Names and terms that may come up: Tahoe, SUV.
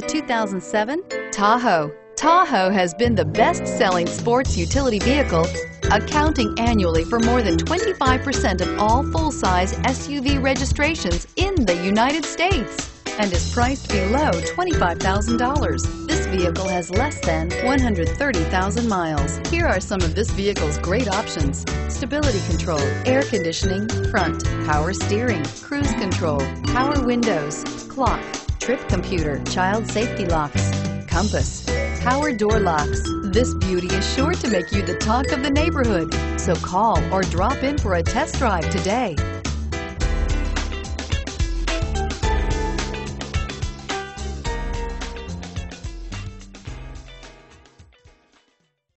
The 2007 Tahoe. Tahoe has been the best-selling sports utility vehicle, accounting annually for more than 25% of all full-size SUV registrations in the United States, and is priced below $25,000. This vehicle has less than 130,000 miles. Here are some of this vehicle's great options: stability control, air conditioning, front, power steering, cruise control, power windows, clock, trip computer, child safety locks, compass, power door locks. This beauty is sure to make you the talk of the neighborhood. So call or drop in for a test drive today.